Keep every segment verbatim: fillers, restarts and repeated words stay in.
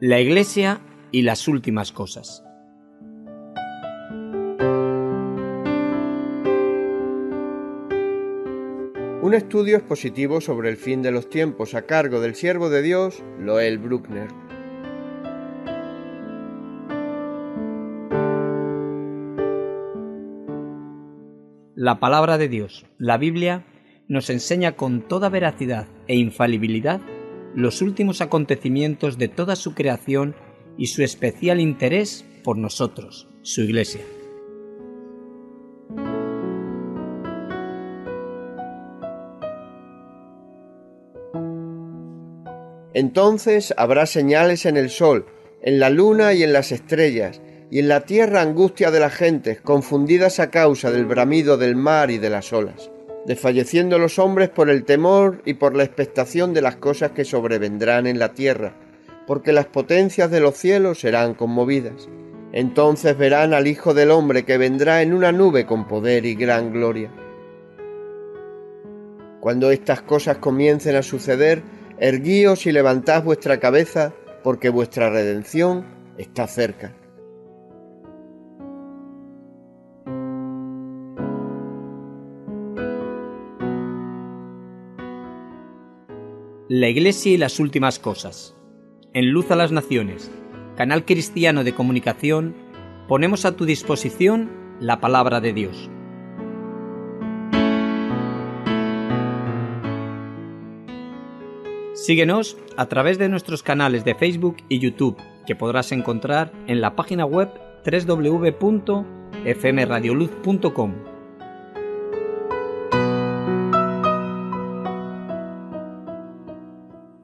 la Iglesia y las últimas cosas. Un estudio expositivo sobre el fin de los tiempos a cargo del siervo de Dios, Lowel Brueckner. La palabra de Dios, la Biblia, nos enseña con toda veracidad e infalibilidad los últimos acontecimientos de toda su creación y su especial interés por nosotros, su Iglesia. Entonces habrá señales en el sol, en la luna y en las estrellas, y en la tierra angustia de las gentes, confundidas a causa del bramido del mar y de las olas, desfalleciendo los hombres por el temor y por la expectación de las cosas que sobrevendrán en la tierra, porque las potencias de los cielos serán conmovidas. Entonces verán al Hijo del Hombre que vendrá en una nube con poder y gran gloria. Cuando estas cosas comiencen a suceder, erguíos y levantad vuestra cabeza, porque vuestra redención está cerca. La Iglesia y las últimas cosas. En Luz a las Naciones, Canal Cristiano de Comunicación, ponemos a tu disposición la palabra de Dios. Síguenos a través de nuestros canales de Facebook y YouTube, que podrás encontrar en la página web doble u doble u doble u punto f m radio luz punto com.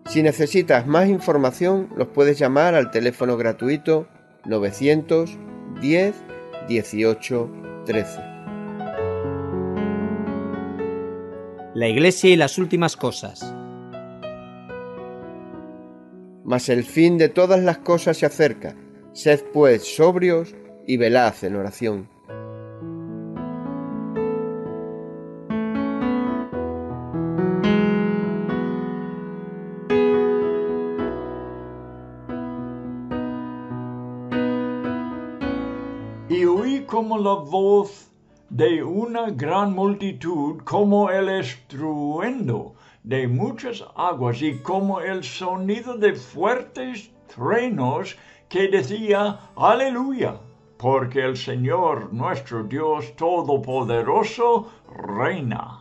Si necesitas más información, los puedes llamar al teléfono gratuito nueve diez, dieciocho, trece. La Iglesia y las últimas cosas. Mas el fin de todas las cosas se acerca. Sed pues sobrios y velad en oración. Como la voz de una gran multitud, como el estruendo de muchas aguas y como el sonido de fuertes truenos, que decía: Aleluya, porque el Señor nuestro Dios Todopoderoso reina.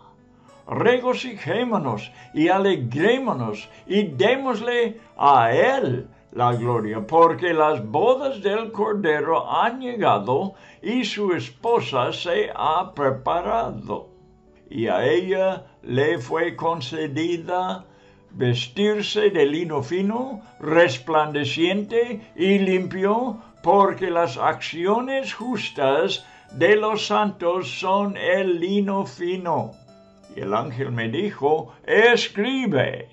Regocijémonos y alegrémonos y démosle a Él la gloria, porque las bodas del Cordero han llegado y su esposa se ha preparado. Y a ella le fue concedida vestirse de lino fino, resplandeciente y limpio, porque las acciones justas de los santos son el lino fino. Y el ángel me dijo: Escribe: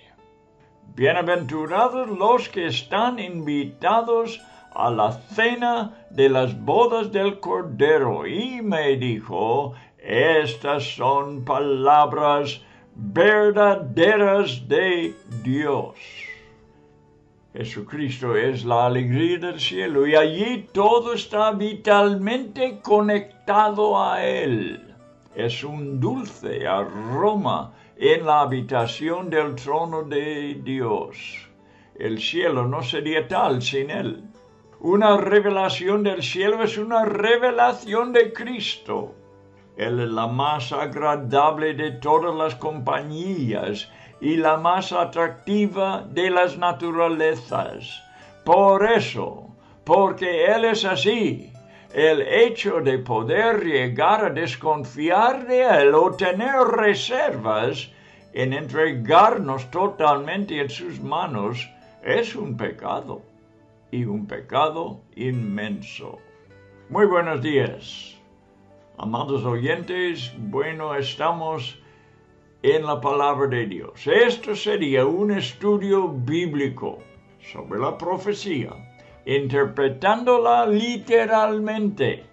bienaventurados los que están invitados a la cena de las bodas del Cordero. Y me dijo: estas son palabras verdaderas de Dios. Jesucristo es la alegría del cielo, y allí todo está vitalmente conectado a Él. Es un dulce aroma en la habitación del trono de Dios. El cielo no sería tal sin Él. Una revelación del cielo es una revelación de Cristo. Él es la más agradable de todas las compañías y la más atractiva de las naturalezas. Por eso, porque Él es así, el hecho de poder llegar a desconfiar de Él o tener reservas en entregarnos totalmente en sus manos es un pecado, y un pecado inmenso. Muy buenos días, amados oyentes. Bueno, estamos en la palabra de Dios. Esto sería un estudio bíblico sobre la profecía, interpretándola literalmente.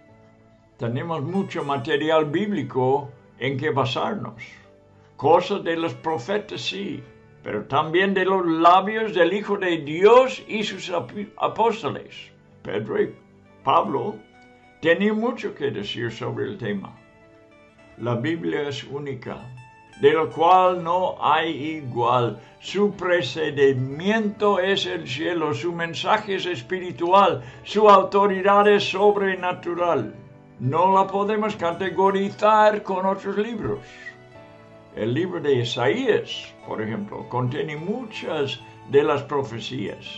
Tenemos mucho material bíblico en que basarnos. Cosas de los profetas sí, pero también de los labios del Hijo de Dios y sus ap apóstoles. Pedro y Pablo tenían mucho que decir sobre el tema. La Biblia es única, de lo cual no hay igual. Su precedimiento es el cielo, su mensaje es espiritual, su autoridad es sobrenatural. No la podemos categorizar con otros libros. El libro de Isaías, por ejemplo, contiene muchas de las profecías.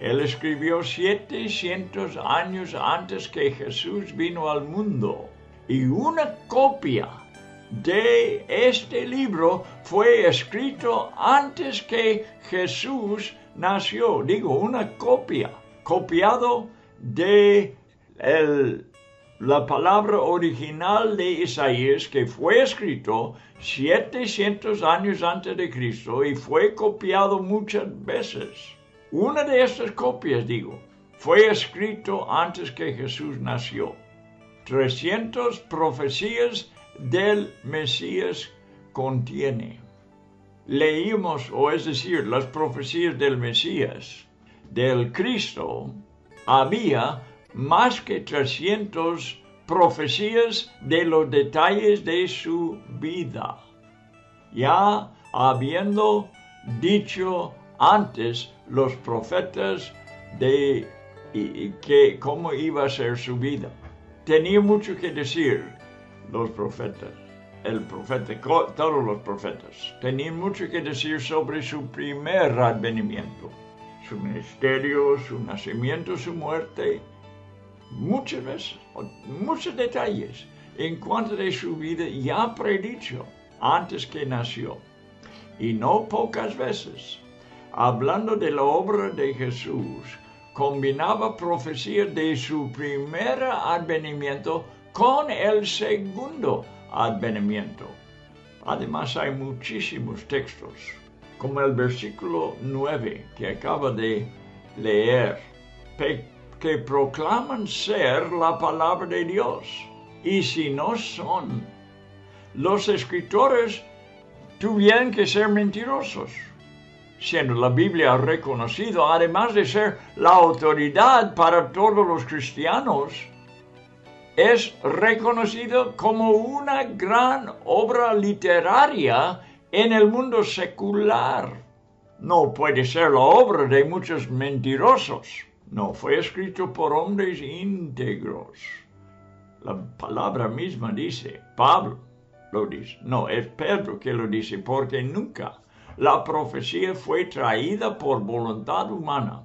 Él escribió setecientos años antes que Jesús vino al mundo. Y una copia de este libro fue escrito antes que Jesús nació. Digo, una copia, copiado de el, la palabra original de Isaías, que fue escrito setecientos años antes de Cristo y fue copiado muchas veces. Una de estas copias, digo, fue escrito antes que Jesús nació. trescientas profecías del Mesías contiene. Leímos, o es decir, las profecías del Mesías, del Cristo, había más que trescientas profecías de los detalles de su vida, ya habiendo dicho antes los profetas de que cómo iba a ser su vida. Tenía mucho que decir los profetas, el profeta, todos los profetas, tenían mucho que decir sobre su primer advenimiento, su ministerio, su nacimiento, su muerte, muchas veces, muchos detalles en cuanto de su vida ya predicho antes que nació, y no pocas veces, hablando de la obra de Jesús, combinaba profecías de su primer advenimiento con el segundo advenimiento. Además hay muchísimos textos, como el versículo nueve que acaba de leer, que proclaman ser la palabra de Dios, y si no son, los escritores tuvieron que ser mentirosos, siendo la Biblia reconocida, además de ser la autoridad para todos los cristianos, es reconocido como una gran obra literaria en el mundo secular. No puede ser la obra de muchos mentirosos. No, fue escrito por hombres íntegros. La palabra misma dice, Pablo lo dice, no, es Pedro que lo dice, porque nunca la profecía fue traída por voluntad humana,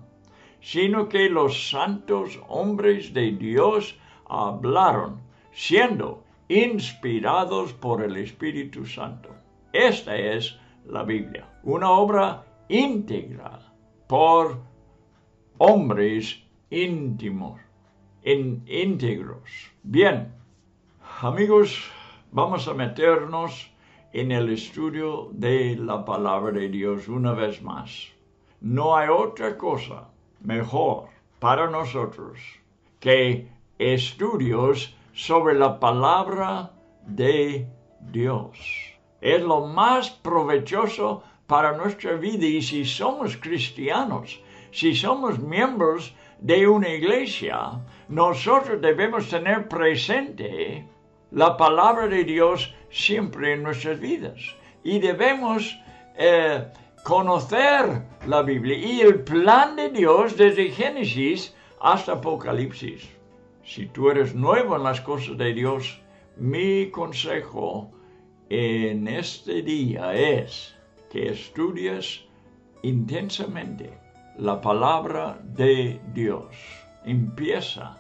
sino que los santos hombres de Dios hablaron, siendo inspirados por el Espíritu Santo. Esta es la Biblia, una obra íntegra por hombres íntimos, in, íntegros. Bien, amigos, vamos a meternos en el estudio de la palabra de Dios una vez más. No hay otra cosa mejor para nosotros que estudios sobre la palabra de Dios. Es lo más provechoso para nuestra vida, y si somos cristianos, si somos miembros de una iglesia, nosotros debemos tener presente la palabra de Dios siempre en nuestras vidas, y debemos eh, conocer la Biblia y el plan de Dios desde Génesis hasta Apocalipsis. Si tú eres nuevo en las cosas de Dios, mi consejo en este día es que estudies intensamente la palabra de Dios. Empieza.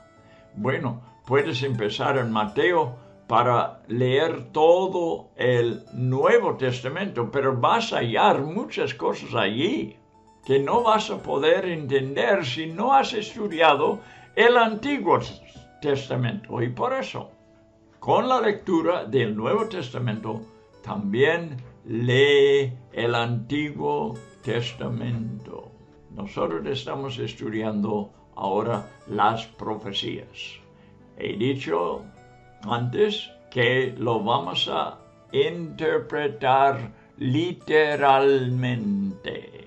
Bueno, puedes empezar en Mateo para leer todo el Nuevo Testamento, pero vas a hallar muchas cosas allí que no vas a poder entender si no has estudiado el Antiguo Testamento, y por eso, con la lectura del Nuevo Testamento, también lee el Antiguo Testamento. Nosotros estamos estudiando ahora las profecías. He dicho antes que lo vamos a interpretar literalmente.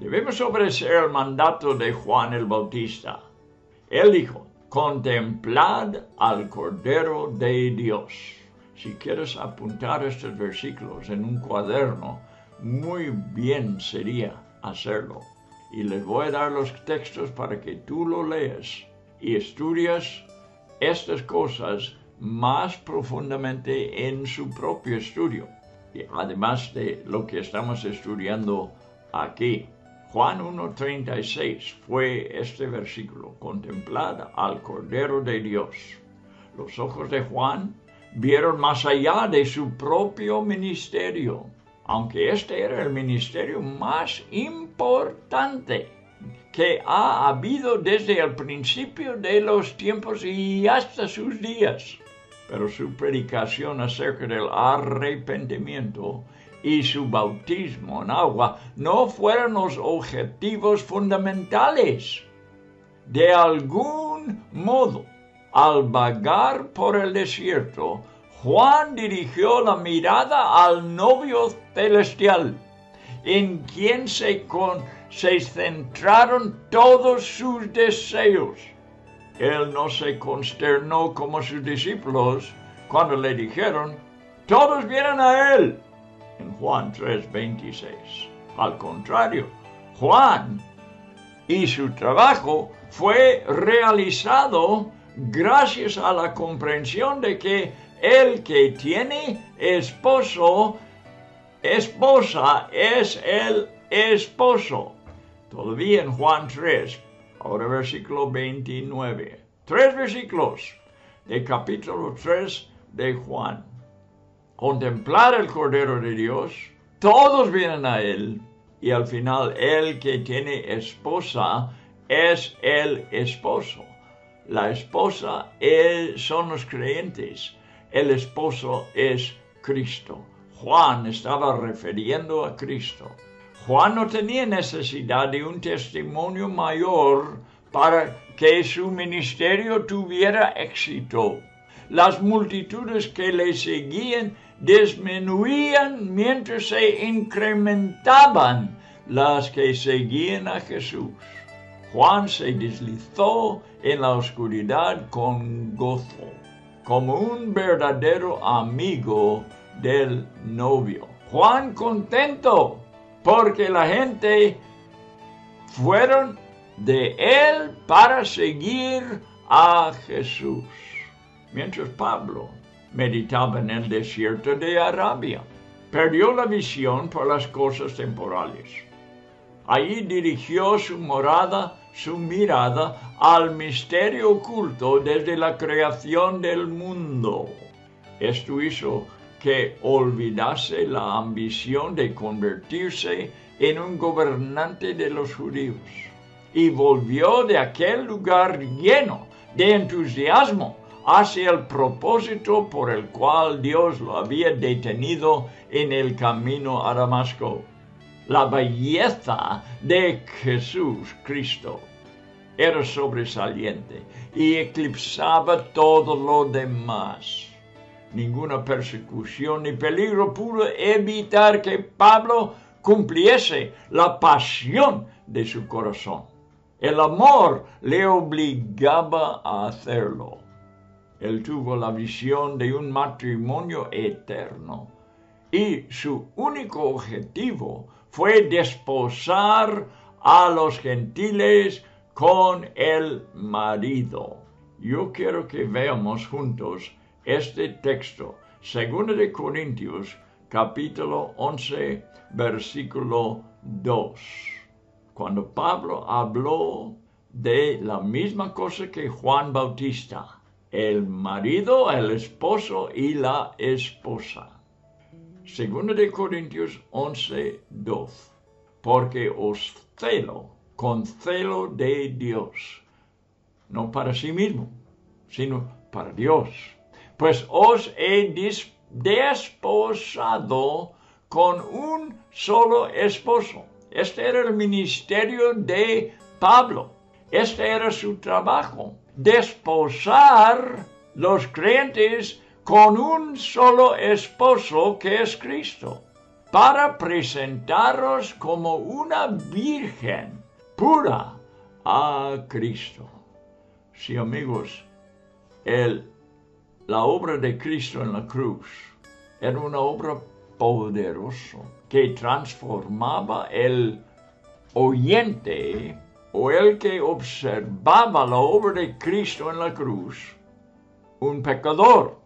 Debemos obedecer el mandato de Juan el Bautista. Él dijo, contemplad al Cordero de Dios. Si quieres apuntar estos versículos en un cuaderno, muy bien sería hacerlo. Y les voy a dar los textos para que tú lo leas y estudias estas cosas más profundamente en su propio estudio. Y además de lo que estamos estudiando aquí. Juan uno treinta y seis fue este versículo, contemplad al Cordero de Dios. Los ojos de Juan vieron más allá de su propio ministerio, aunque este era el ministerio más importante que ha habido desde el principio de los tiempos y hasta sus días. Pero su predicación acerca del arrepentimiento y su bautismo en agua no fueron los objetivos fundamentales. De algún modo, al vagar por el desierto, Juan dirigió la mirada al novio celestial, en quien se, con, se centraron todos sus deseos. Él no se consternó como sus discípulos cuando le dijeron, todos vienen a él. En Juan tres veintiséis. Al contrario, Juan y su trabajo fue realizado gracias a la comprensión de que el que tiene esposo, esposa es el esposo. Todavía en Juan tres, ahora versículo veintinueve. Tres versículos de capítulo tres de Juan. Contemplar el Cordero de Dios, todos vienen a Él, y al final el que tiene esposa es el esposo. La esposa es, son los creyentes, el esposo es Cristo. Juan estaba refiriendo a Cristo. Juan no tenía necesidad de un testimonio mayor para que su ministerio tuviera éxito. Las multitudes que le seguían disminuían mientras se incrementaban las que seguían a Jesús. Juan se deslizó en la oscuridad con gozo, como un verdadero amigo del novio. Juan contento, porque la gente fueron de él para seguir a Jesús. Mientras Pablo meditaba en el desierto de Arabia, perdió la visión por las cosas temporales. Allí dirigió su morada, su mirada al misterio oculto desde la creación del mundo. Esto hizo que olvidase la ambición de convertirse en un gobernante de los judíos y volvió de aquel lugar lleno de entusiasmo hacia el propósito por el cual Dios lo había detenido en el camino a Damasco, la belleza de Jesús Cristo. Era sobresaliente y eclipsaba todo lo demás. Ninguna persecución ni peligro pudo evitar que Pablo cumpliese la pasión de su corazón. El amor le obligaba a hacerlo. Él tuvo la visión de un matrimonio eterno y su único objetivo fue desposar a los gentiles con el marido. Yo quiero que veamos juntos este texto, segunda de Corintios, capítulo once, versículo dos. Cuando Pablo habló de la misma cosa que Juan Bautista, el marido, el esposo y la esposa. segunda de Corintios once, dos. Porque os celo con celo de Dios, no para sí mismo, sino para Dios. Pues os he desposado con un solo esposo. Este era el ministerio de Pablo. Este era su trabajo. Desposar los creyentes con un solo esposo que es Cristo. para presentaros como una virgen pura a Cristo. Sí, amigos, el, la obra de Cristo en la cruz era una obra poderosa que transformaba el oyente o el que observaba la obra de Cristo en la cruz, un pecador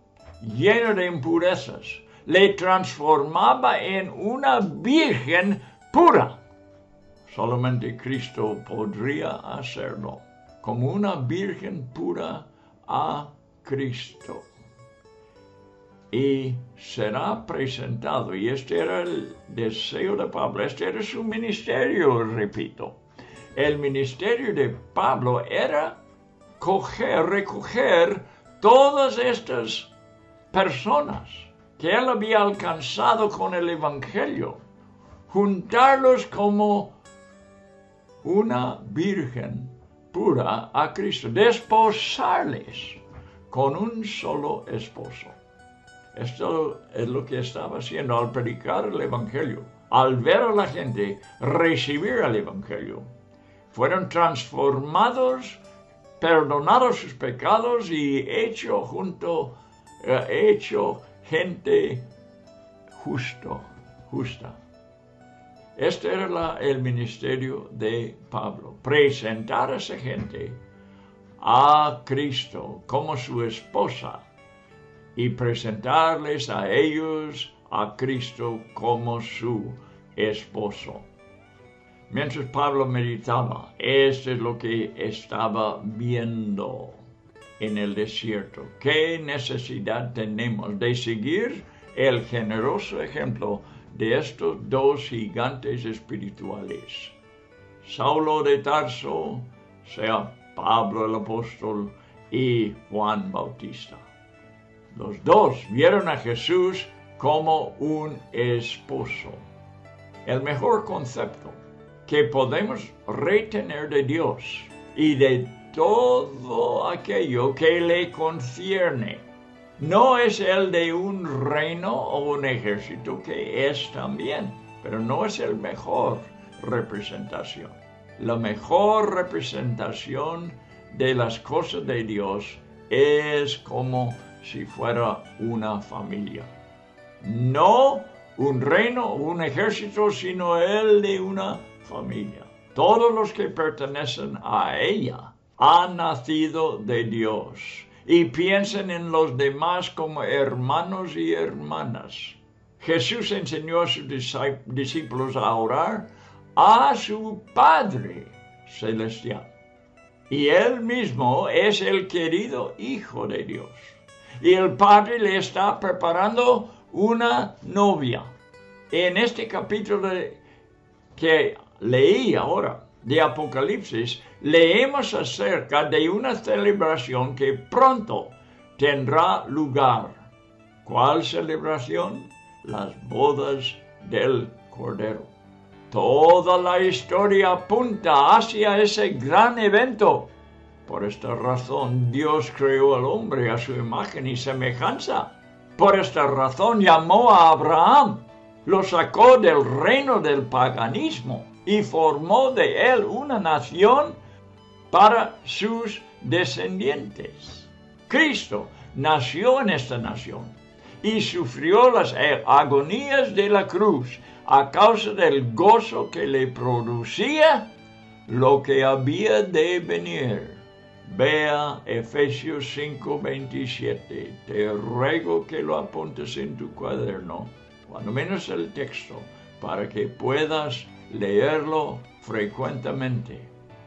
lleno de impurezas, le transformaba en una virgen pura. Solamente Cristo podría hacerlo, como una virgen pura a Cristo. Y será presentado, y este era el deseo de Pablo, este era su ministerio, repito. El ministerio de Pablo era coger, recoger todas estas personas que él había alcanzado con el Evangelio, juntarlos como una virgen pura a Cristo, desposarles con un solo esposo. Esto es lo que estaba haciendo al predicar el Evangelio, al ver a la gente recibir el Evangelio. Fueron transformados, perdonados sus pecados y hecho junto, eh, hecho gente justo, justa. Este era la, el ministerio de Pablo, presentar a esa gente a Cristo como su esposa y presentarles a ellos a Cristo como su esposo. Mientras Pablo meditaba, esto es lo que estaba viendo en el desierto. ¿Qué necesidad tenemos de seguir el generoso ejemplo de estos dos gigantes espirituales? Saulo de Tarso, sea Pablo el apóstol, y Juan Bautista. Los dos vieron a Jesús como un esposo. El mejor concepto que podemos retener de Dios y de todo aquello que le concierne no es el de un reino o un ejército, que es también, pero no es el mejor representación. La mejor representación de las cosas de Dios es como si fuera una familia. No un reino o un ejército, sino el de una familia. Todos los que pertenecen a ella han nacido de Dios y piensen en los demás como hermanos y hermanas. Jesús enseñó a sus discípulos a orar a su Padre Celestial. Y Él mismo es el querido Hijo de Dios. Y el Padre le está preparando una novia. En este capítulo que leí ahora de Apocalipsis, leemos acerca de una celebración que pronto tendrá lugar. ¿Cuál celebración? Las bodas del Cordero. Toda la historia apunta hacia ese gran evento. Por esta razón, Dios creó al hombre a su imagen y semejanza. Por esta razón, llamó a Abraham, lo sacó del reino del paganismo y formó de él una nación para sus descendientes. Cristo nació en esta nación y sufrió las agonías de la cruz a causa del gozo que le producía lo que había de venir. Vea Efesios cinco veintisiete. Te ruego que lo apuntes en tu cuaderno, cuando menos el texto, para que puedas leerlo frecuentemente.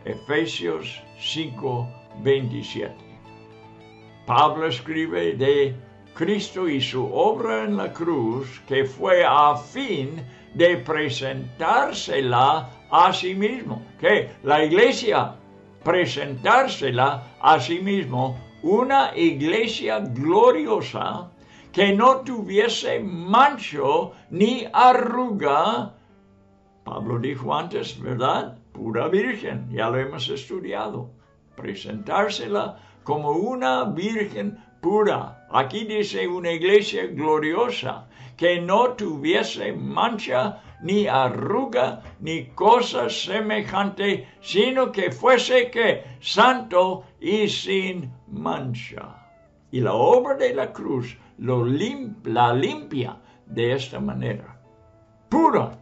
Efesios cinco veintisiete. Pablo escribe de Cristo y su obra en la cruz, que fue a fin de presentársela a sí mismo. Que la iglesia presentársela a sí mismo, una iglesia gloriosa que no tuviese mancho ni arruga. Pablo dijo antes, ¿verdad? Pura virgen, ya lo hemos estudiado. Presentársela como una virgen pura. Aquí dice una iglesia gloriosa que no tuviese mancha, ni arruga, ni cosa semejante, sino que fuese que santo y sin mancha. Y la obra de la cruz lo lim- la limpia de esta manera, pura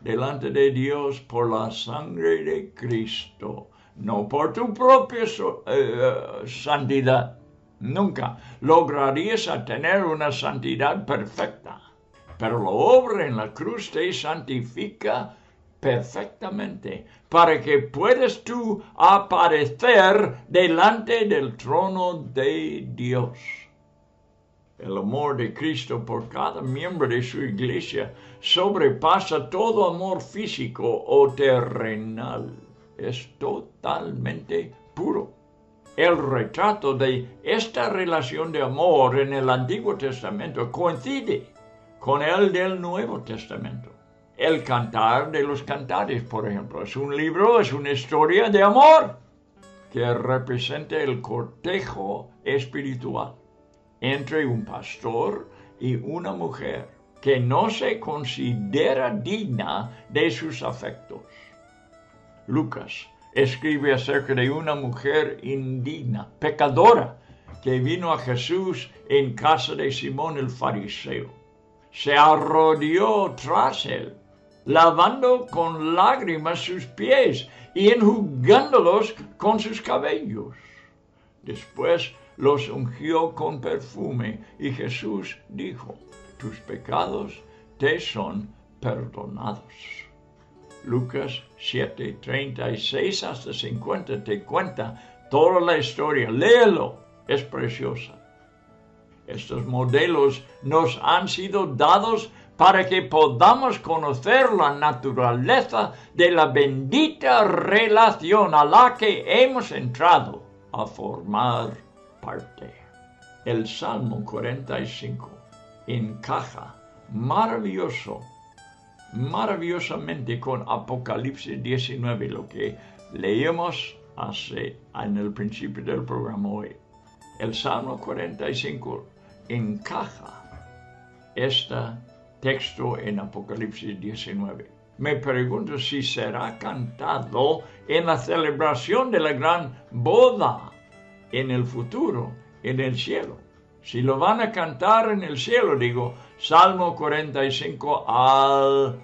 delante de Dios por la sangre de Cristo, no por tu propia so- eh, santidad. Nunca lograrías tener una santidad perfecta, pero la obra en la cruz te santifica perfectamente para que puedas tú aparecer delante del trono de Dios. El amor de Cristo por cada miembro de su iglesia sobrepasa todo amor físico o terrenal. Es totalmente puro. El retrato de esta relación de amor en el Antiguo Testamento coincide con el del Nuevo Testamento. El Cantar de los Cantares, por ejemplo, es un libro, es una historia de amor que representa el cortejo espiritual entre un pastor y una mujer que no se considera digna de sus afectos. Lucas escribe acerca de una mujer indigna, pecadora, que vino a Jesús en casa de Simón el fariseo. Se arrodilló tras él, lavando con lágrimas sus pies y enjugándolos con sus cabellos. Después los ungió con perfume y Jesús dijo, tus pecados te son perdonados. Lucas siete, treinta y seis hasta cincuenta te cuenta toda la historia. Léelo, es preciosa. Estos modelos nos han sido dados para que podamos conocer la naturaleza de la bendita relación a la que hemos entrado a formar parte. El Salmo cuarenta y cinco encaja maravilloso maravillosamente con Apocalipsis diecinueve, lo que leímos hace en el principio del programa hoy. El Salmo cuarenta y cinco encaja este texto en Apocalipsis diecinueve. Me pregunto si será cantado en la celebración de la gran boda en el futuro, en el cielo. Si lo van a cantar en el cielo, digo, Salmo cuarenta y cinco al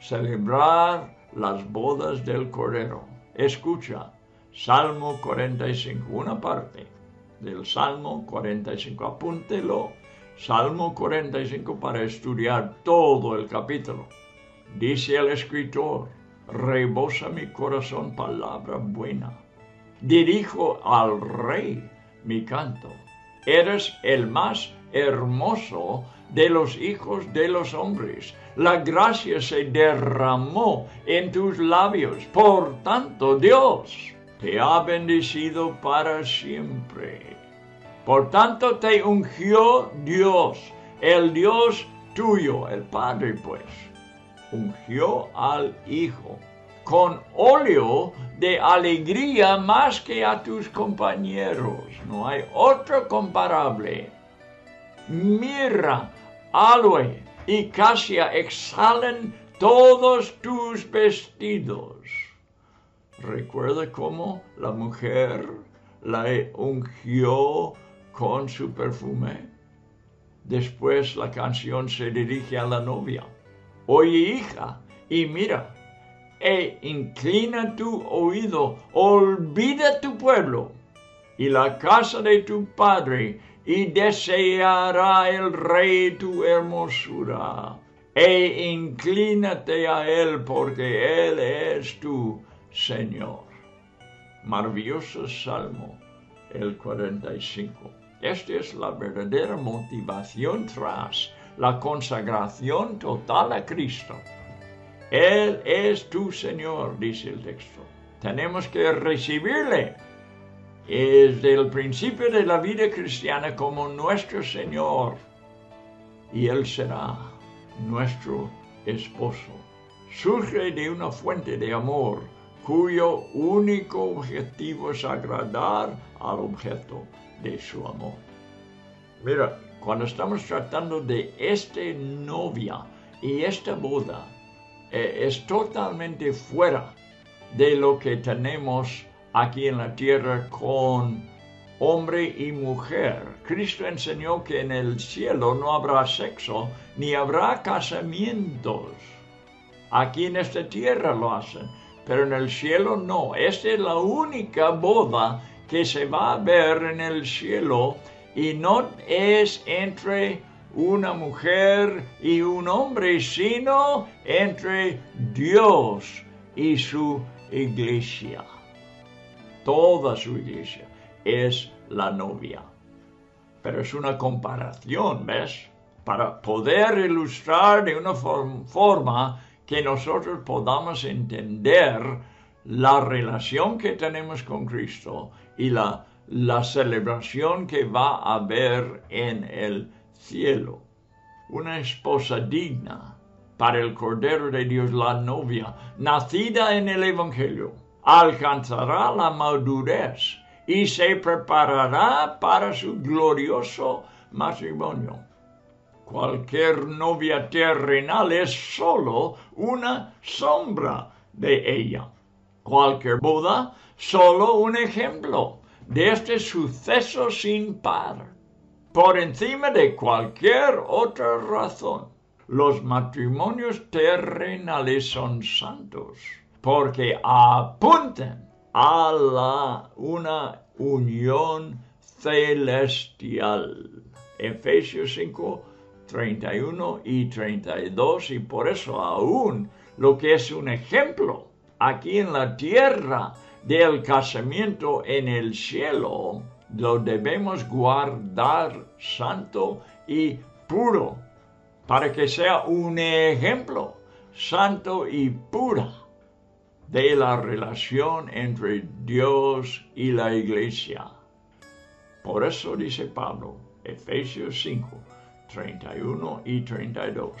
celebrar las bodas del Cordero. Escucha, Salmo cuarenta y cinco, una parte del Salmo cuarenta y cinco. Apúntelo, Salmo cuarenta y cinco para estudiar todo el capítulo. Dice el escritor, rebosa mi corazón palabra buena. Dirijo al Rey mi canto. Eres el más hermoso de los hijos de los hombres. La gracia se derramó en tus labios. Por tanto, Dios te ha bendecido para siempre. Por tanto, te ungió Dios, el Dios tuyo, el Padre, pues. Ungió al Hijo con óleo de alegría más que a tus compañeros. No hay otro comparable. Mirra, aloe y casia exhalan todos tus vestidos. Recuerda cómo la mujer la ungió con su perfume. Después la canción se dirige a la novia. Oye, hija, y mira, e inclina tu oído, olvida tu pueblo y la casa de tu padre, y deseará el rey tu hermosura, e inclínate a él, porque él es tu Señor. Maravilloso Salmo, el cuarenta y cinco. Esta es la verdadera motivación tras la consagración total a Cristo. Él es tu Señor, dice el texto. Tenemos que recibirle desde el principio de la vida cristiana como nuestro Señor. Y Él será nuestro esposo. Surge de una fuente de amor cuyo único objetivo es agradar al objeto de su amor. Mira, Cuando estamos tratando de esta novia y esta boda, eh, es totalmente fuera de lo que tenemos aquí en la tierra con hombre y mujer. Cristo enseñó que en el cielo no habrá sexo ni habrá casamientos. Aquí en esta tierra lo hacen, pero en el cielo no. Esta es la única boda que se va a ver en el cielo, y no es entre una mujer y un hombre, sino entre Dios y su iglesia. Toda su iglesia es la novia. Pero es una comparación, ¿ves? Para poder ilustrar de una form- forma que nosotros podamos entender la relación que tenemos con Cristo y la la celebración que va a haber en el cielo. Una esposa digna para el Cordero de Dios, la novia, nacida en el Evangelio, alcanzará la madurez y se preparará para su glorioso matrimonio. Cualquier novia terrenal es solo una sombra de ella. Cualquier boda, solo un ejemplo de este suceso sin par, por encima de cualquier otra razón. Los matrimonios terrenales son santos porque apuntan a la, una unión celestial. Efesios cinco, treinta y uno y treinta y dos, y por eso aún lo que es un ejemplo aquí en la tierra del casamiento en el cielo, lo debemos guardar santo y puro, para que sea un ejemplo santo y puro de la relación entre Dios y la iglesia. Por eso dice Pablo, Efesios cinco, treinta y uno y treinta y dos,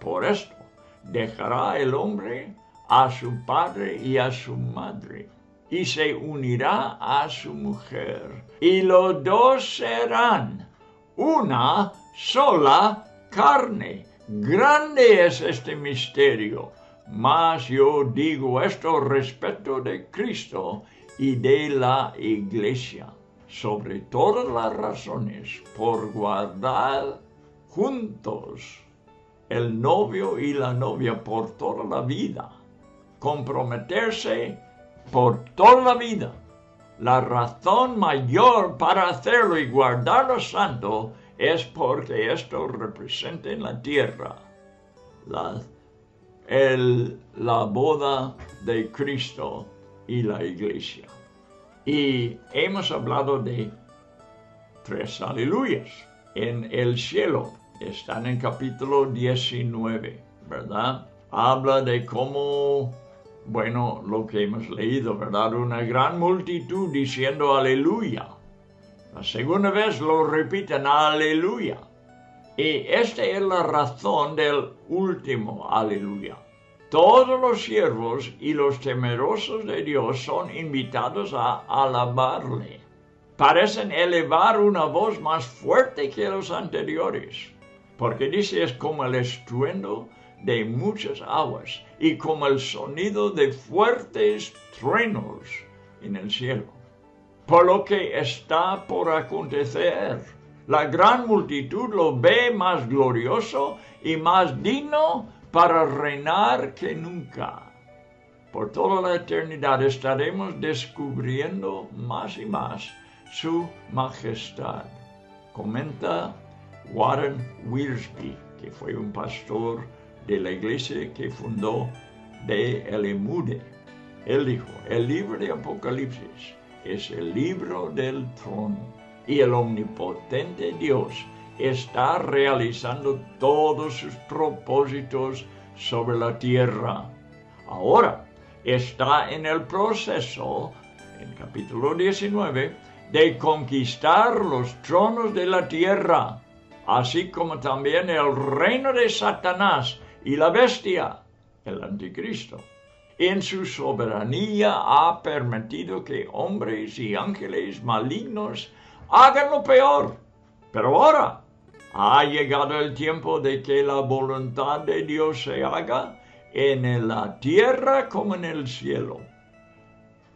por esto dejará el hombre a su padre y a su madre, y se unirá a su mujer, y los dos serán una sola carne. Grande es este misterio, mas yo digo esto respecto de Cristo y de la iglesia, sobre todas las razones, por guardar juntos el novio y la novia por toda la vida, comprometerse por toda la vida. La razón mayor para hacerlo y guardarlo santo es porque esto representa en la tierra la, el, la boda de Cristo y la iglesia. Y hemos hablado de tres aleluyas en el cielo. Están en capítulo diecinueve, ¿verdad? Habla de cómo, bueno, lo que hemos leído, ¿verdad? Una gran multitud diciendo aleluya. La segunda vez lo repiten, aleluya. Y esta es la razón del último aleluya. Todos los siervos y los temerosos de Dios son invitados a alabarle. Parecen elevar una voz más fuerte que los anteriores, porque dice, es como el estruendo de muchas aguas y como el sonido de fuertes truenos en el cielo. Por lo que está por acontecer, la gran multitud lo ve más glorioso y más digno para reinar que nunca. Por toda la eternidad estaremos descubriendo más y más su majestad. Comenta Warren Wiersbe, que fue un pastor de la iglesia que fundó D L Moody. Él dijo, el libro de Apocalipsis es el libro del trono, y el omnipotente Dios está realizando todos sus propósitos sobre la tierra. Ahora está en el proceso, en capítulo diecinueve, de conquistar los tronos de la tierra, así como también el reino de Satanás y la bestia, el anticristo. En su soberanía ha permitido que hombres y ángeles malignos hagan lo peor. Pero ahora Ha llegado el tiempo de que la voluntad de Dios se haga en la tierra como en el cielo.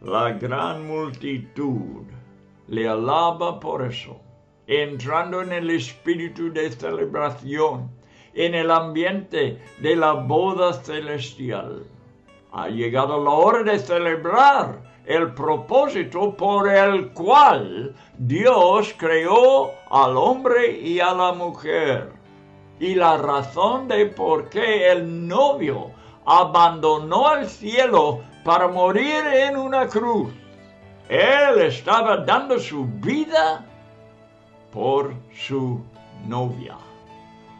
La gran multitud le alaba por eso, entrando en el espíritu de celebración, en el ambiente de la boda celestial. Ha llegado la hora de celebrar el propósito por el cual Dios creó al hombre y a la mujer, y la razón de por qué el novio abandonó el cielo para morir en una cruz. Él estaba dando su vida por su novia.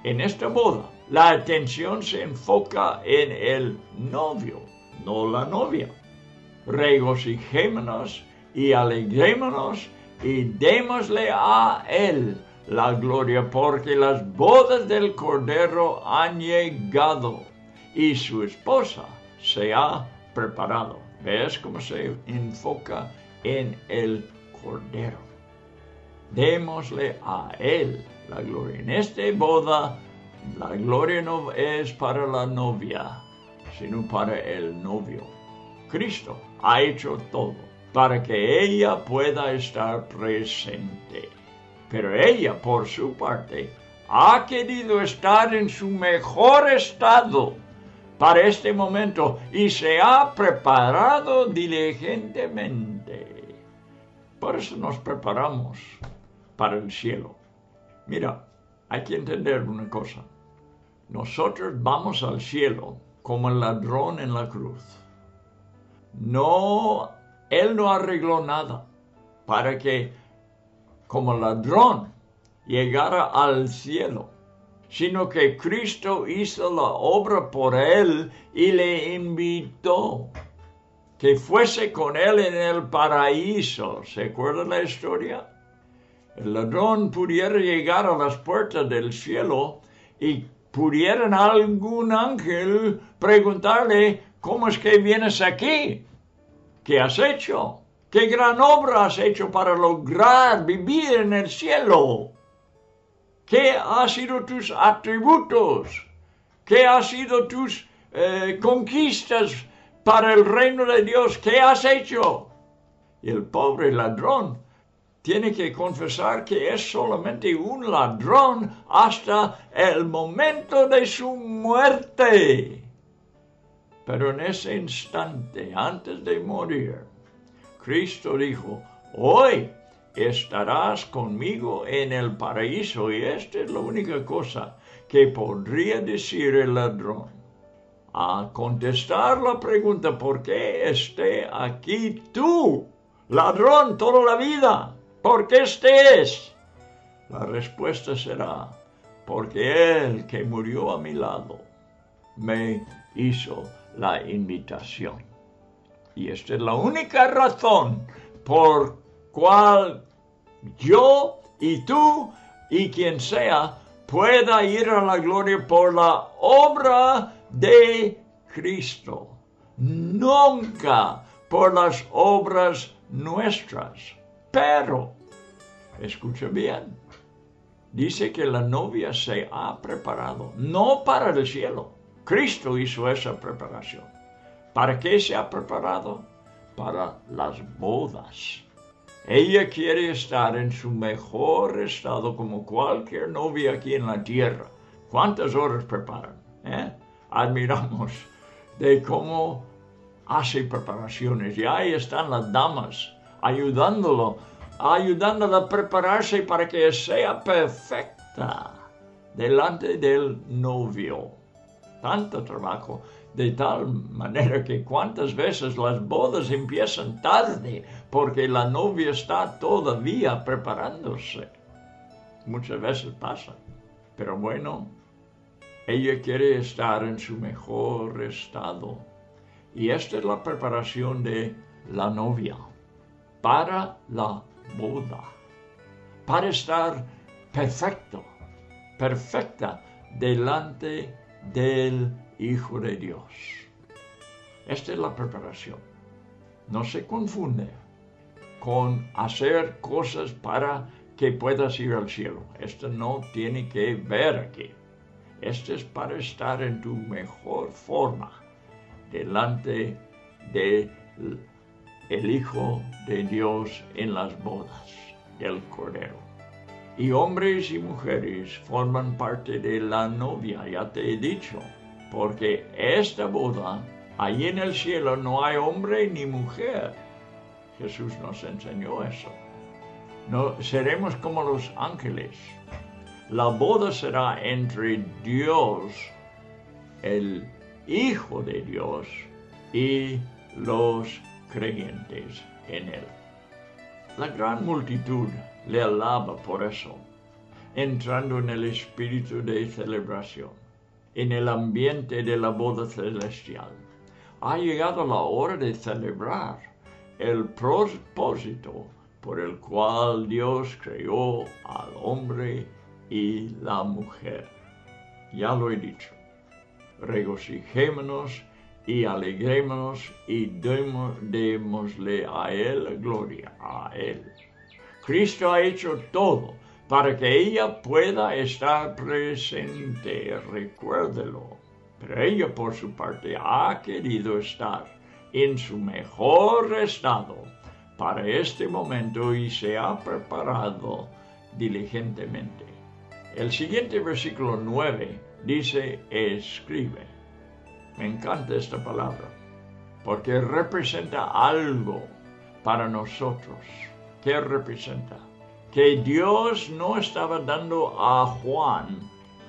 En esta boda, la atención se enfoca en el novio, no la novia. Regocijémonos y alegrémonos y démosle a Él la gloria, porque las bodas del Cordero han llegado y su esposa se ha preparado. ¿Ves cómo se enfoca en el Cordero? Démosle a Él la gloria. En esta boda, la gloria no es para la novia, sino para el novio. Cristo ha hecho todo para que ella pueda estar presente. Pero ella, por su parte, ha querido estar en su mejor estado para este momento y se ha preparado diligentemente. Por eso nos preparamos para el cielo. Mira, hay que entender una cosa. Nosotros vamos al cielo como el ladrón en la cruz. No, él no arregló nada para que, como ladrón, llegara al cielo, sino que Cristo hizo la obra por él y le invitó que fuese con él en el paraíso. ¿Se acuerdan la historia? El ladrón pudiera llegar a las puertas del cielo y pudieran algún ángel preguntarle: ¿cómo es que vienes aquí? ¿Qué has hecho? ¿Qué gran obra has hecho para lograr vivir en el cielo? ¿Qué han sido tus atributos? ¿Qué han sido tus eh, conquistas para el reino de Dios? ¿Qué has hecho? Y el pobre ladrón tiene que confesar que es solamente un ladrón hasta el momento de su muerte. Pero en ese instante, antes de morir, Cristo dijo: hoy estarás conmigo en el paraíso. Y esta es la única cosa que podría decir el ladrón. A contestar la pregunta: ¿por qué esté aquí tú, ladrón, toda la vida? ¿Por qué estés? La respuesta será: porque Él que murió a mi lado me hizo la invitación. Y esta es la única razón por cual yo y tú y quien sea pueda ir a la gloria, por la obra de Cristo, nunca por las obras nuestras. Pero, escucha bien, dice que la novia se ha preparado, no para el cielo. Cristo hizo esa preparación. ¿Para qué se ha preparado? Para las bodas. Ella quiere estar en su mejor estado como cualquier novia aquí en la tierra. ¿Cuántas horas preparan? ¿Eh? Admiramos de cómo hace preparaciones. Y ahí están las damas ayudándolo, ayudándola a prepararse para que sea perfecta delante del novio. Tanto trabajo, de tal manera que cuántas veces las bodas empiezan tarde porque la novia está todavía preparándose. Muchas veces pasa, pero bueno, ella quiere estar en su mejor estado. Y esta es la preparación de la novia para la boda, para estar perfecto, perfecta delante de del Hijo de Dios. Esta es la preparación. No se confunde con hacer cosas para que puedas ir al cielo. Esto no tiene que ver aquí. Esto es para estar en tu mejor forma delante del Hijo de Dios en las bodas del Cordero. Y hombres y mujeres forman parte de la novia, ya te he dicho, porque esta boda, ahí en el cielo no hay hombre ni mujer. Jesús nos enseñó eso. No, seremos como los ángeles. La boda será entre Dios, el Hijo de Dios, y los creyentes en Él. La gran multitud le alaba por eso, entrando en el espíritu de celebración, en el ambiente de la boda celestial. Ha llegado la hora de celebrar el propósito por el cual Dios creó al hombre y la mujer. Ya lo he dicho. Regocijémonos y alegrémonos y demos, démosle a Él gloria, a Él. Cristo ha hecho todo para que ella pueda estar presente, recuérdelo. Pero ella por su parte ha querido estar en su mejor estado para este momento y se ha preparado diligentemente. El siguiente versículo nueve dice, escribe. Me encanta esta palabra porque representa algo para nosotros. ¿Qué representa? Que Dios no estaba dando a Juan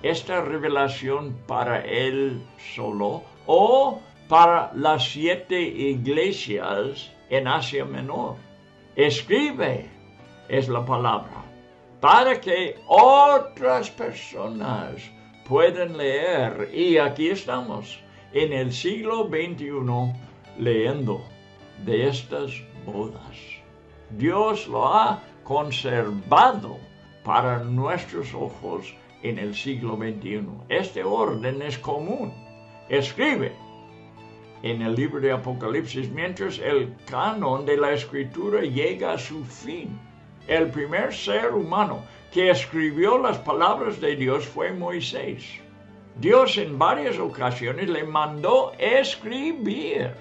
esta revelación para él solo o para las siete iglesias en Asia Menor. Escribe es la palabra para que otras personas puedan leer. Y aquí estamos en el siglo veintiuno leyendo de estas bodas. Dios lo ha conservado para nuestros ojos en el siglo veintiuno. Este orden es común. Escribe en el libro de Apocalipsis mientras el canon de la escritura llega a su fin. El primer ser humano que escribió las palabras de Dios fue Moisés. Dios en varias ocasiones le mandó escribir.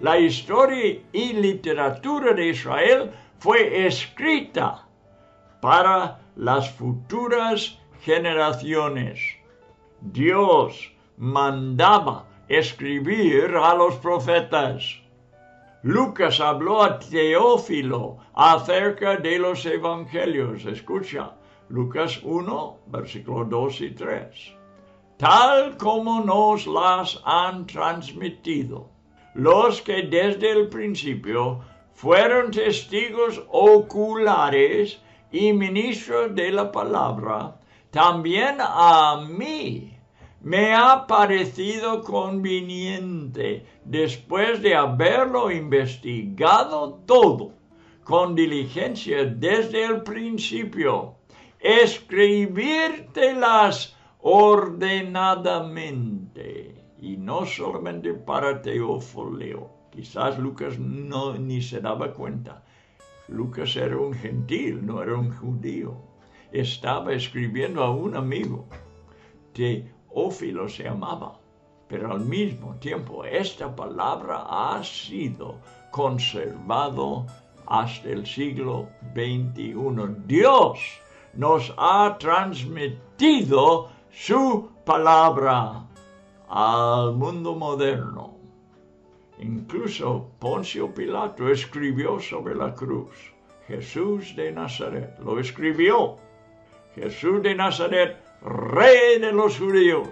La historia y literatura de Israel fue escrita para las futuras generaciones. Dios mandaba escribir a los profetas. Lucas habló a Teófilo acerca de los evangelios. Escucha, Lucas uno, versículos dos y tres. Tal como nos las han transmitido los que desde el principio fueron testigos oculares y ministros de la palabra, también a mí me ha parecido conveniente, después de haberlo investigado todo con diligencia desde el principio, escribírtelas ordenadamente. Y no solamente para Teófilo. Quizás Lucas no, ni se daba cuenta. Lucas era un gentil, no era un judío. Estaba escribiendo a un amigo. Teófilo se llamaba. Pero al mismo tiempo esta palabra ha sido conservado hasta el siglo veintiuno. Dios nos ha transmitido su palabra al mundo moderno. Incluso Poncio Pilato escribió sobre la cruz. Jesús de Nazaret lo escribió. Jesús de Nazaret, rey de los judíos.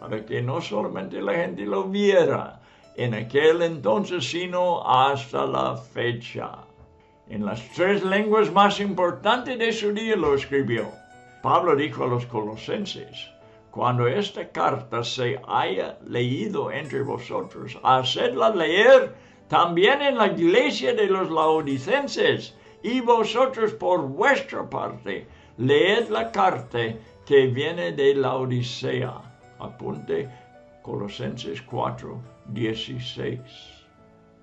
Para que no solamente la gente lo viera en aquel entonces, sino hasta la fecha. En las tres lenguas más importantes de su día lo escribió. Pablo dijo a los colosenses, cuando esta carta se haya leído entre vosotros, hacedla leer también en la iglesia de los laodicenses, y vosotros por vuestra parte, leed la carta que viene de Laodicea. Apunte Colosenses cuatro, dieciséis.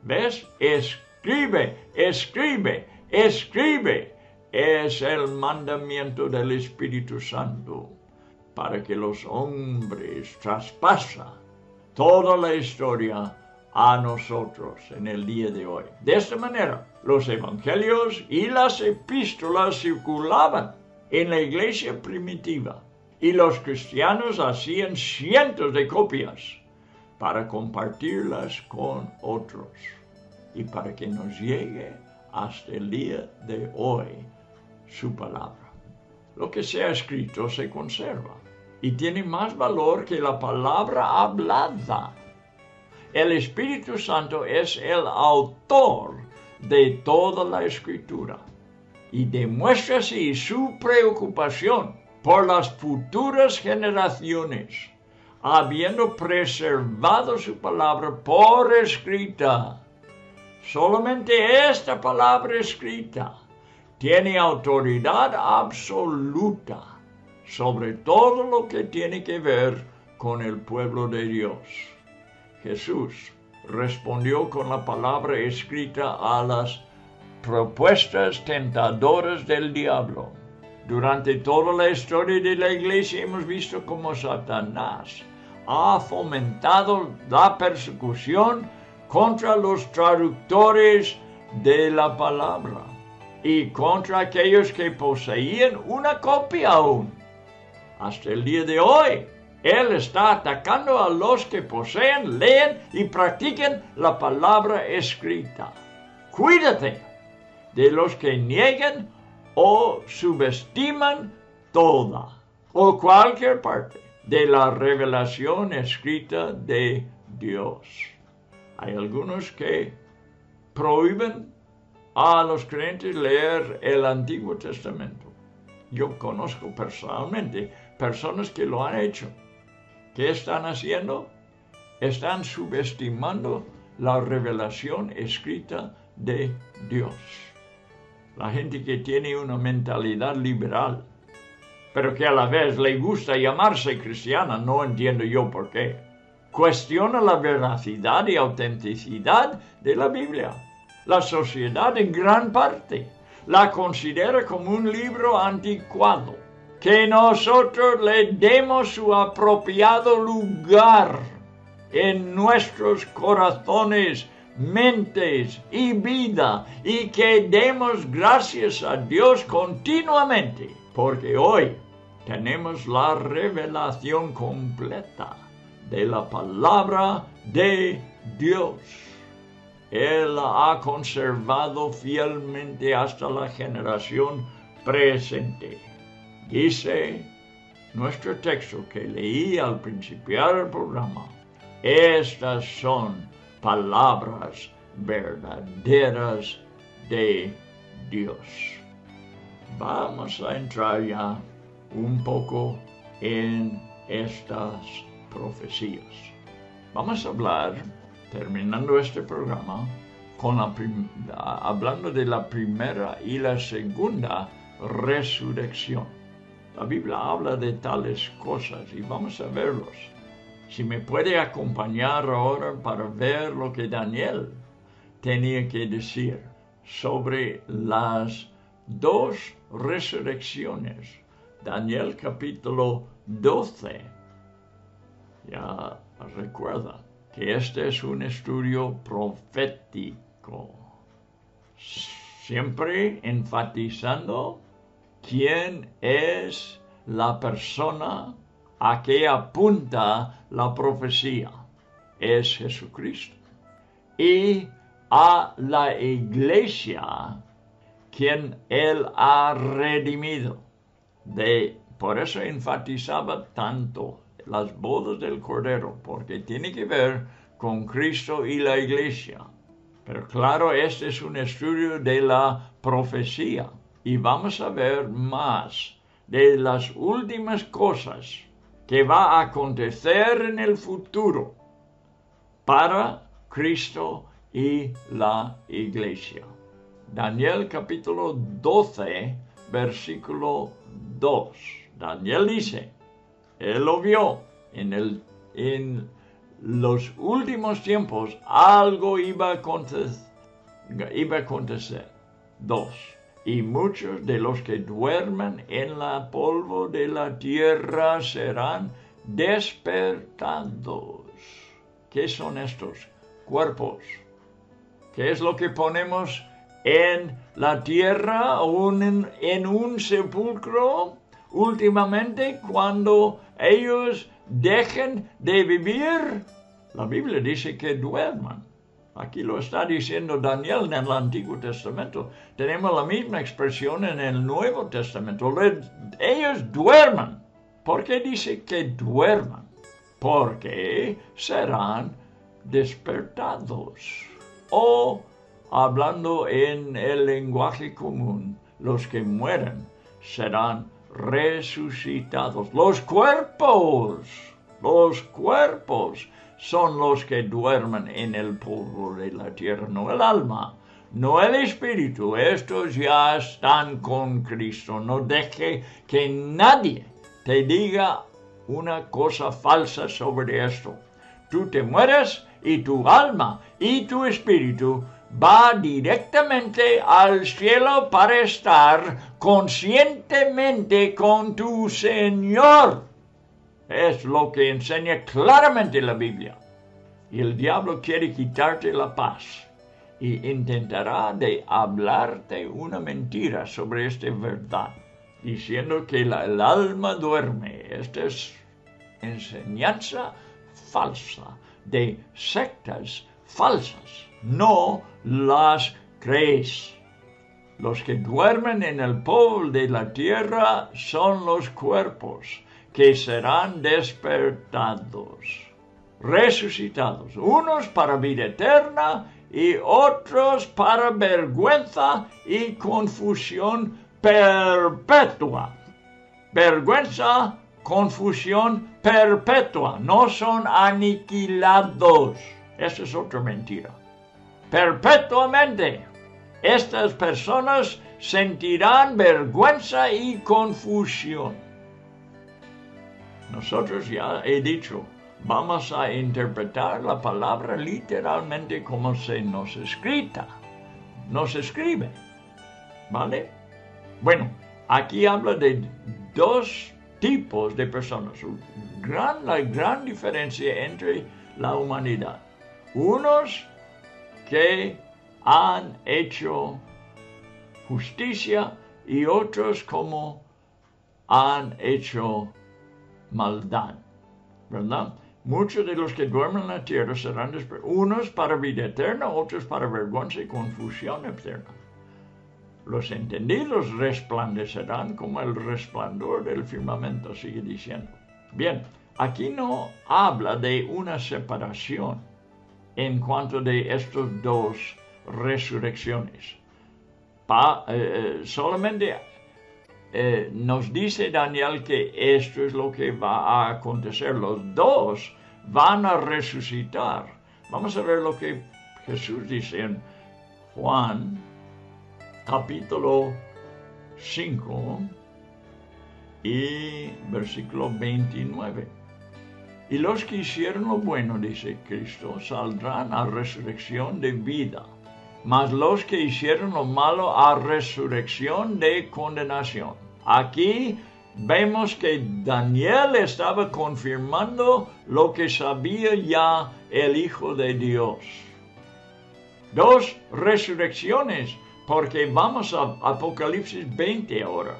¿Ves? Escribe, escribe, escribe. Es el mandamiento del Espíritu Santo para que los hombres traspasan toda la historia a nosotros en el día de hoy. De esta manera, los evangelios y las epístolas circulaban en la iglesia primitiva y los cristianos hacían cientos de copias para compartirlas con otros y para que nos llegue hasta el día de hoy su palabra. Lo que se ha escrito se conserva y tiene más valor que la palabra hablada. El Espíritu Santo es el autor de toda la Escritura y demuestra así su preocupación por las futuras generaciones, habiendo preservado su palabra por escrita. Solamente esta palabra escrita tiene autoridad absoluta sobre todo lo que tiene que ver con el pueblo de Dios. Jesús respondió con la palabra escrita a las propuestas tentadoras del diablo. Durante toda la historia de la iglesia hemos visto cómo Satanás ha fomentado la persecución contra los traductores de la palabra y contra aquellos que poseían una copia aún. Hasta el día de hoy, Él está atacando a los que poseen, leen y practiquen la palabra escrita. Cuídate de los que nieguen o subestiman toda o cualquier parte de la revelación escrita de Dios. Hay algunos que prohíben a los creyentes leer el Antiguo Testamento. Yo conozco personalmente personas que lo han hecho. ¿Qué están haciendo? Están subestimando la revelación escrita de Dios. La gente que tiene una mentalidad liberal, pero que a la vez le gusta llamarse cristiana, no entiendo yo por qué. Cuestiona la veracidad y autenticidad de la Biblia. La sociedad en gran parte la considera como un libro anticuado. Que nosotros le demos su apropiado lugar en nuestros corazones, mentes y vida. Y que demos gracias a Dios continuamente. Porque hoy tenemos la revelación completa de la palabra de Dios. Él la ha conservado fielmente hasta la generación presente. Dice nuestro texto que leí al principiar el programa. Estas son palabras verdaderas de Dios. Vamos a entrar ya un poco en estas profecías. Vamos a hablar, terminando este programa, con la hablando de la primera y la segunda resurrección. La Biblia habla de tales cosas y vamos a verlos. Si me puede acompañar ahora para ver lo que Daniel tenía que decir sobre las dos resurrecciones. Daniel capítulo doce. Ya recuerda que este es un estudio profético, siempre enfatizando quién es la persona a que apunta la profecía. Es Jesucristo y a la iglesia quien Él ha redimido. De, por eso enfatizaba tanto las bodas del Cordero, porque tiene que ver con Cristo y la iglesia. Pero claro, este es un estudio de la profecía y vamos a ver más de las últimas cosas que va a acontecer en el futuro para Cristo y la iglesia. Daniel capítulo doce, versículo dos. Daniel dice: Él lo vio. En, el, en los últimos tiempos algo iba a, acontecer, iba a acontecer. Dos. y muchos de los que duermen en la polvo de la tierra serán despertados. ¿Qué son estos cuerpos? ¿Qué es lo que ponemos en la tierra, un, en un sepulcro? Últimamente, cuando ellos dejen de vivir, la Biblia dice que duerman. Aquí lo está diciendo Daniel en el Antiguo Testamento. Tenemos la misma expresión en el Nuevo Testamento. Ellos duerman. ¿Por qué dice que duerman? Porque serán despertados. O, hablando en el lenguaje común, los que mueren serán resucitados. Los cuerpos, los cuerpos son los que duermen en el polvo de la tierra, no el alma, no el espíritu. Estos ya están con Cristo. No deje que nadie te diga una cosa falsa sobre esto. Tú te mueres y tu alma y tu espíritu va directamente al cielo para estar conscientemente con tu Señor. Es lo que enseña claramente la Biblia. Y el diablo quiere quitarte la paz y intentará de hablarte una mentira sobre esta verdad, diciendo que la, el alma duerme. Esta es enseñanza falsa de sectas falsas. No las creéis. Los que duermen en el polvo de la tierra son los cuerpos que serán despertados, resucitados, unos para vida eterna y otros para vergüenza y confusión perpetua. Vergüenza, confusión perpetua. No son aniquilados. Esa es otra mentira. Perpetuamente estas personas sentirán vergüenza y confusión. Nosotros ya he dicho, vamos a interpretar la palabra literalmente como se nos escrita, nos escribe, ¿vale? Bueno, aquí habla de dos tipos de personas, gran, la gran diferencia entre la humanidad. Unos que han hecho justicia y otros como han hecho maldad, ¿verdad? Muchos de los que duermen en la tierra serán despertados, unos para vida eterna, otros para vergüenza y confusión eterna. Los entendidos resplandecerán como el resplandor del firmamento, sigue diciendo. Bien, aquí no habla de una separación en cuanto de estos dos resurrecciones. Pa, eh, solamente Eh, nos dice Daniel que esto es lo que va a acontecer. Los dos van a resucitar. Vamos a ver lo que Jesús dice en Juan, capítulo cinco y versículo veintinueve. Y los que hicieron lo bueno, dice Cristo, saldrán a resurrección de vida. Mas los que hicieron lo malo a resurrección de condenación. Aquí vemos que Daniel estaba confirmando lo que sabía ya el Hijo de Dios. Dos resurrecciones, porque vamos a Apocalipsis veinte ahora.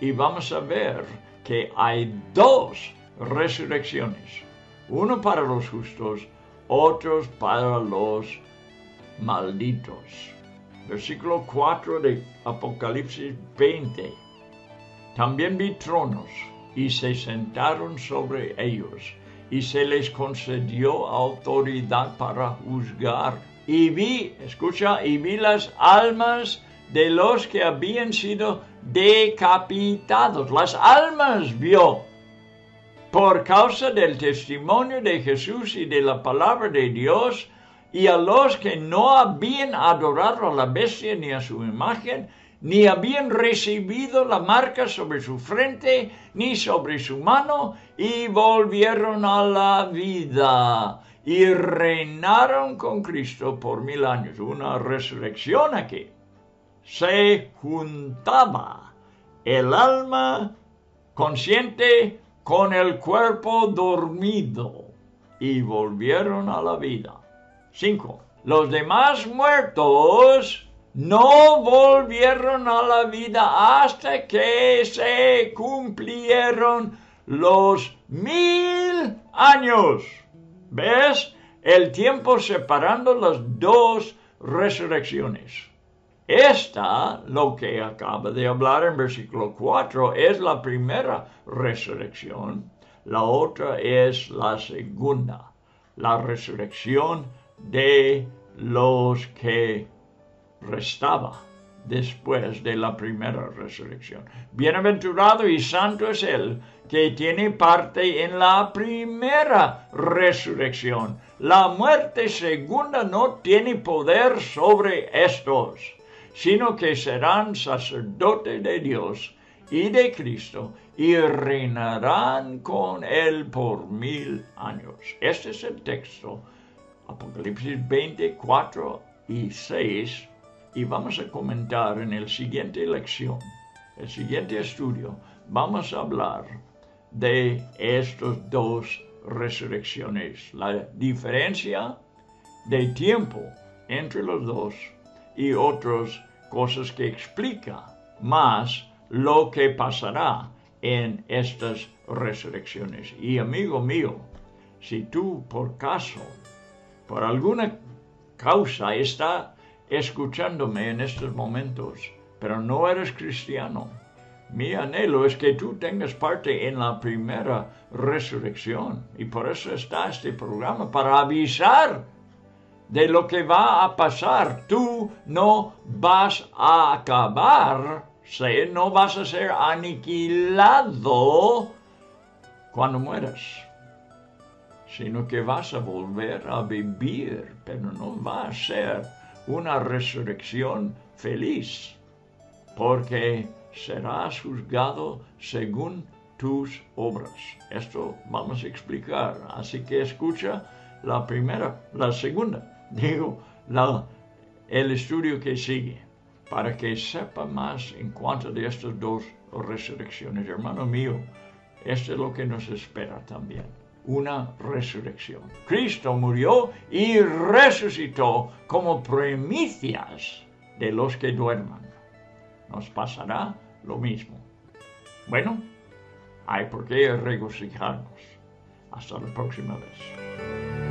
Y vamos a ver que hay dos resurrecciones. Uno para los justos, otros para los malditos. Versículo cuatro de Apocalipsis veinte. También vi tronos, y se sentaron sobre ellos, y se les concedió autoridad para juzgar. Y vi, escucha, y vi las almas de los que habían sido decapitados. Las almas vio por causa del testimonio de Jesús y de la palabra de Dios, y a los que no habían adorado a la bestia ni a su imagen, ni habían recibido la marca sobre su frente, ni sobre su mano, y volvieron a la vida, y reinaron con Cristo por mil años. Una resurrección aquí. se juntaba el alma consciente con el cuerpo dormido y volvieron a la vida. Cinco. Los demás muertos no volvieron a la vida hasta que se cumplieron los mil años. ¿Ves? El tiempo separando las dos resurrecciones. Esta, lo que acaba de hablar en versículo cuatro, es la primera resurrección. La otra es la segunda, la resurrección de los que restaba después de la primera resurrección. Bienaventurado y santo es el que tiene parte en la primera resurrección. La muerte segunda no tiene poder sobre estos, sino que serán sacerdotes de Dios y de Cristo, y reinarán con Él por mil años. Este es el texto, Apocalipsis veinte, cuatro y seis, y vamos a comentar en el siguiente lección, el siguiente estudio, vamos a hablar de estos dos resurrecciones, la diferencia de tiempo entre los dos, y otras cosas que explica más lo que pasará en estas resurrecciones. Y amigo mío, si tú por caso, por alguna causa, estás escuchándome en estos momentos, pero no eres cristiano, mi anhelo es que tú tengas parte en la primera resurrección. Y por eso está este programa, para avisar de lo que va a pasar. Tú no vas a acabar, ¿sí? No vas a ser aniquilado cuando mueras, sino que vas a volver a vivir, pero no va a ser una resurrección feliz, porque serás juzgado según tus obras. Esto vamos a explicar, así que escucha la primera, la segunda. Digo, la, el estudio que sigue, para que sepa más en cuanto de estas dos resurrecciones. Hermano mío, esto es lo que nos espera también, una resurrección. Cristo murió y resucitó como primicias de los que duerman. Nos pasará lo mismo. Bueno, hay por qué regocijarnos. Hasta la próxima vez.